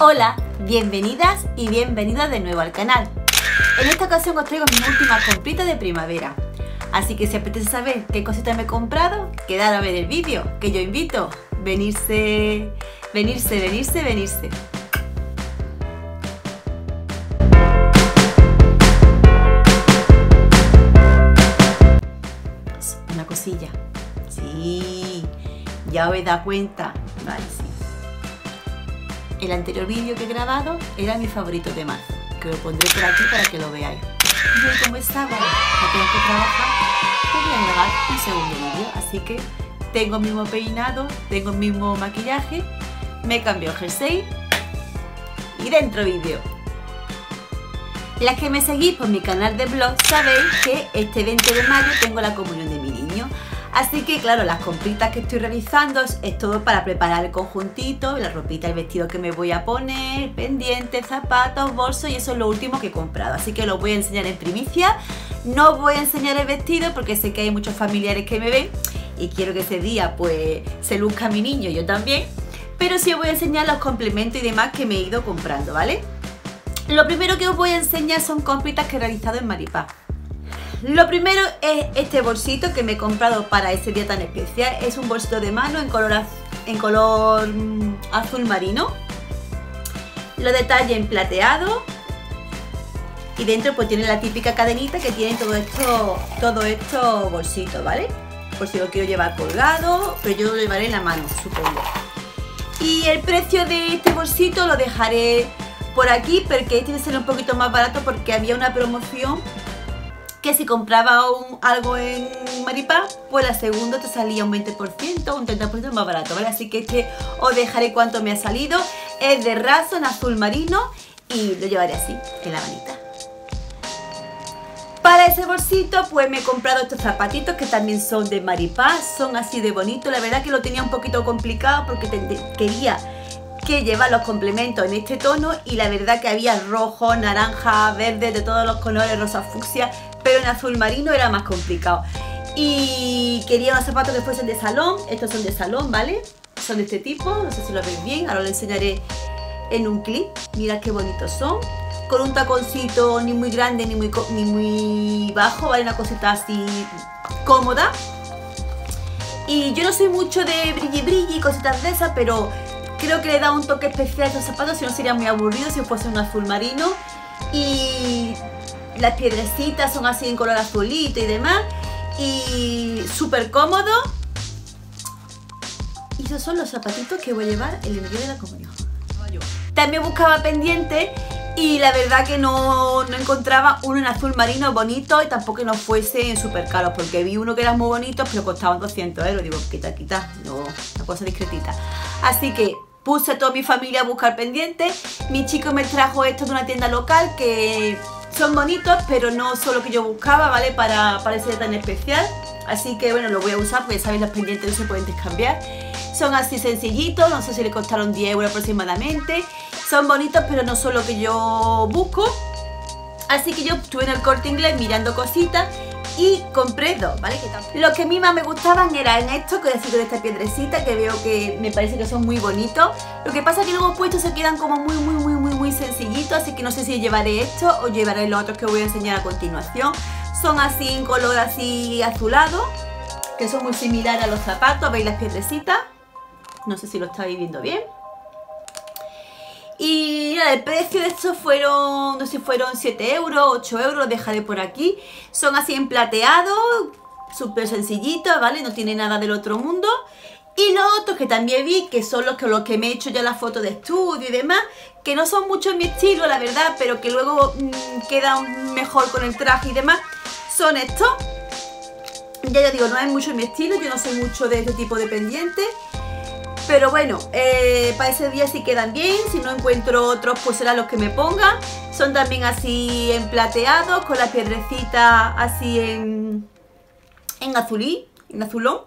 Hola, bienvenidas y bienvenidos de nuevo al canal. En esta ocasión os traigo mis últimas compritas de primavera. Así que si apetece saber qué cositas me he comprado, quedad a ver el vídeo, que yo invito. Venirse, venirse, venirse, venirse. Una cosilla. Sí, ya os he dado cuenta. Vale, sí. El anterior vídeo que he grabado era mi favorito de marzo, que lo pondré por aquí para que lo veáis. Y hoy, como es sábado, no tengo que trabajar, pues voy a grabar un segundo vídeo. Así que tengo el mismo peinado, tengo el mismo maquillaje, me cambió jersey y dentro vídeo. Las que me seguís por mi canal de blog sabéis que este 20 de mayo tengo la comunión de mi niño. Así que claro, las compritas que estoy realizando es todo para preparar el conjuntito, la ropita, el vestido que me voy a poner, pendientes, zapatos, bolsos, y eso es lo último que he comprado. Así que lo voy a enseñar en primicia. No os voy a enseñar el vestido porque sé que hay muchos familiares que me ven y quiero que ese día pues se luzca mi niño, yo también. Pero sí os voy a enseñar los complementos y demás que me he ido comprando, ¿vale? Lo primero que os voy a enseñar son compritas que he realizado en Maripá. Lo primero es este bolsito que me he comprado para ese día tan especial. Es un bolsito de mano en color azul marino. Lo detalle en plateado. Y dentro pues tiene la típica cadenita que tiene todo esto bolsito, ¿vale? Por si lo quiero llevar colgado, pero yo lo llevaré en la mano, supongo. Y el precio de este bolsito lo dejaré por aquí, porque este será un poquito más barato porque había una promoción que si compraba algo en Maripá, pues la segunda te salía un 20%, un 30% más barato, ¿vale? Así que este os dejaré cuánto me ha salido. Es de raso en azul marino y lo llevaré así, en la manita. Para ese bolsito, pues me he comprado estos zapatitos que también son de Maripá, son así de bonitos. La verdad que lo tenía un poquito complicado porque quería que lleva los complementos en este tono y la verdad que había rojo, naranja, verde, de todos los colores, rosa fucsia, pero en azul marino era más complicado y quería unos zapatos que fuesen de salón. Estos son de salón, ¿vale? Son de este tipo, no sé si lo veis bien, ahora lo enseñaré en un clip. Mirad qué bonitos son, con un taconcito ni muy grande ni muy bajo, ¿vale? Una cosita así cómoda. Y yo no soy mucho de brilli brilli y cositas de esas, pero creo que le da un toque especial a estos zapatos, si no sería muy aburrido si fuese un azul marino. Y las piedrecitas son así en color azulito y demás, y súper cómodo. Y esos son los zapatitos que voy a llevar el día de la comunión. También buscaba pendientes y la verdad que no encontraba uno en azul marino bonito y tampoco que no fuese súper caros, porque vi uno que era muy bonito pero costaban 200 euros. Digo, quita, no, una cosa discretita. Así que puse a toda mi familia a buscar pendientes. Mi chico me trajo esto de una tienda local que son bonitos, pero no son lo que yo buscaba, ¿vale? Para ese día tan especial. Así que bueno, lo voy a usar porque ya sabéis, los pendientes no se pueden descambiar. Son así sencillitos, no sé si le costaron 10 euros aproximadamente. Son bonitos, pero no son lo que yo busco. Así que yo estuve en el Corte Inglés mirando cositas y compré dos, ¿vale? Los que a mí más me gustaban eran estos, que así con esta piedrecita que veo que me parece que son muy bonitos. Lo que pasa es que luego puestos se quedan como muy sencillitos, así que no sé si llevaré estos o llevaré los otros que voy a enseñar a continuación. Son así en color así azulado, que son muy similares a los zapatos, veis las piedrecitas. No sé si lo estáis viendo bien. Y nada, el precio de estos fueron, no sé si fueron 7 euros, 8 euros, los dejaré por aquí. Son así en plateado, súper sencillitos, ¿vale? No tiene nada del otro mundo. Y los otros que también vi, que son los que me he hecho ya las fotos de estudio y demás, que no son mucho en mi estilo, la verdad, pero que luego quedan mejor con el traje y demás, son estos. Ya digo, no es mucho en mi estilo, yo no soy mucho de este tipo de pendientes. Pero bueno, para ese día sí quedan bien. Si no encuentro otros, pues serán los que me pongan. Son también así en plateados, con las piedrecitas así en azulón.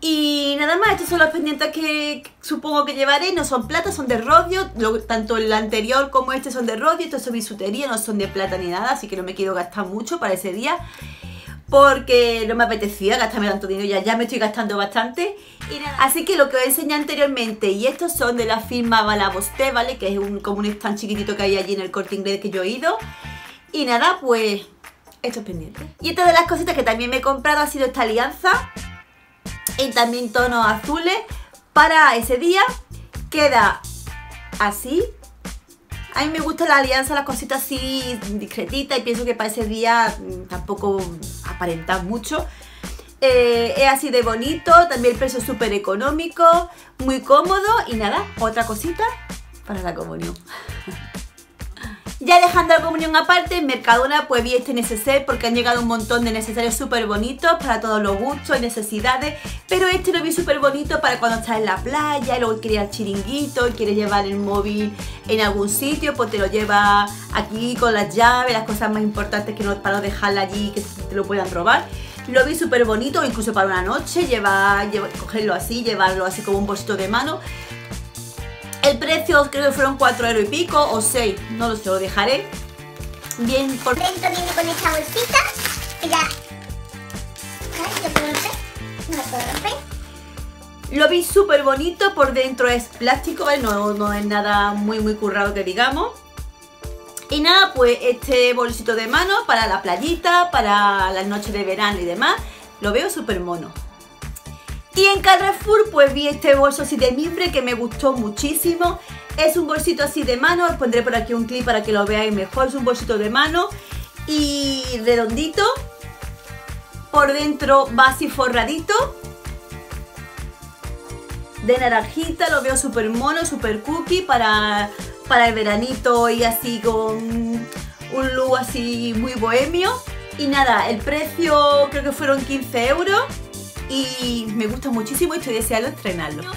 Y nada más, estos son los pendientes que supongo que llevaré. No son plata, son de rodio. Tanto el anterior como este son de rodio. Estos son bisutería, no son de plata ni nada, así que no me quiero gastar mucho para ese día. porque no me apetecía gastarme tanto dinero, ya me estoy gastando bastante. Así que lo que os enseñé anteriormente y estos son de la firma Balaboste, ¿vale? Que es como un stand chiquitito que hay allí en el Corte Inglés que yo he ido. Y nada, pues esto es pendiente. Y esta de las cositas que también me he comprado ha sido esta alianza en también tonos azules para ese día. Queda así. A mí me gusta la alianza, las cositas así discretitas, y pienso que para ese día tampoco aparentar mucho. Es así de bonito, también el precio es súper económico, muy cómodo y nada, otra cosita para la comunión. Ya dejando la comunión aparte, en Mercadona pues vi este neceser porque han llegado un montón de necesarios súper bonitos para todos los gustos y necesidades, pero este lo vi súper bonito para cuando estás en la playa, luego quieres ir al chiringuito, quieres llevar el móvil en algún sitio, pues te lo llevas aquí con las llaves, las cosas más importantes que no, para no dejarla allí que te lo puedan robar. Lo vi súper bonito, incluso para una noche, cogerlo así, llevarlo así como un bolsito de mano. El precio creo que fueron 4 euros y pico o 6, no lo sé, lo dejaré. Bien, por dentro viene con esta bolsita, que ya... ¿Lo puedo romper? No lo puedo romper. Lo vi súper bonito, por dentro es plástico, ¿vale? No es nada muy currado que digamos. Y nada, pues este bolsito de mano para la playita, para las noches de verano y demás, lo veo súper mono. Y en Carrefour pues vi este bolso así de mimbre que me gustó muchísimo. Es un bolsito así de mano, os pondré por aquí un clip para que lo veáis mejor. Es un bolsito de mano y redondito. Por dentro va así forradito. De naranjita, lo veo súper mono, súper cookie para el veranito y así con un look así muy bohemio. Y nada, el precio creo que fueron 15 euros. Y me gusta muchísimo y estoy deseando estrenarlo.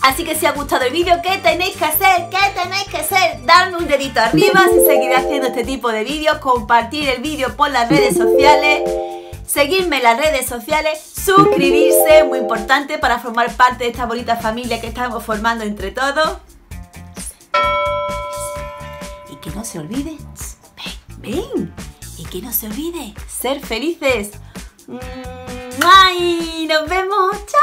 Así que si os ha gustado el vídeo, ¿qué tenéis que hacer? ¿Qué tenéis que hacer? Darme un dedito arriba si seguiré haciendo este tipo de vídeos, compartir el vídeo por las redes sociales, seguirme en las redes sociales, suscribirse, muy importante para formar parte de esta bonita familia que estamos formando entre todos. Y que no se olvide, ven, y que no se olvide, ser felices. ¡Ay! ¡Nos vemos! ¡Chao!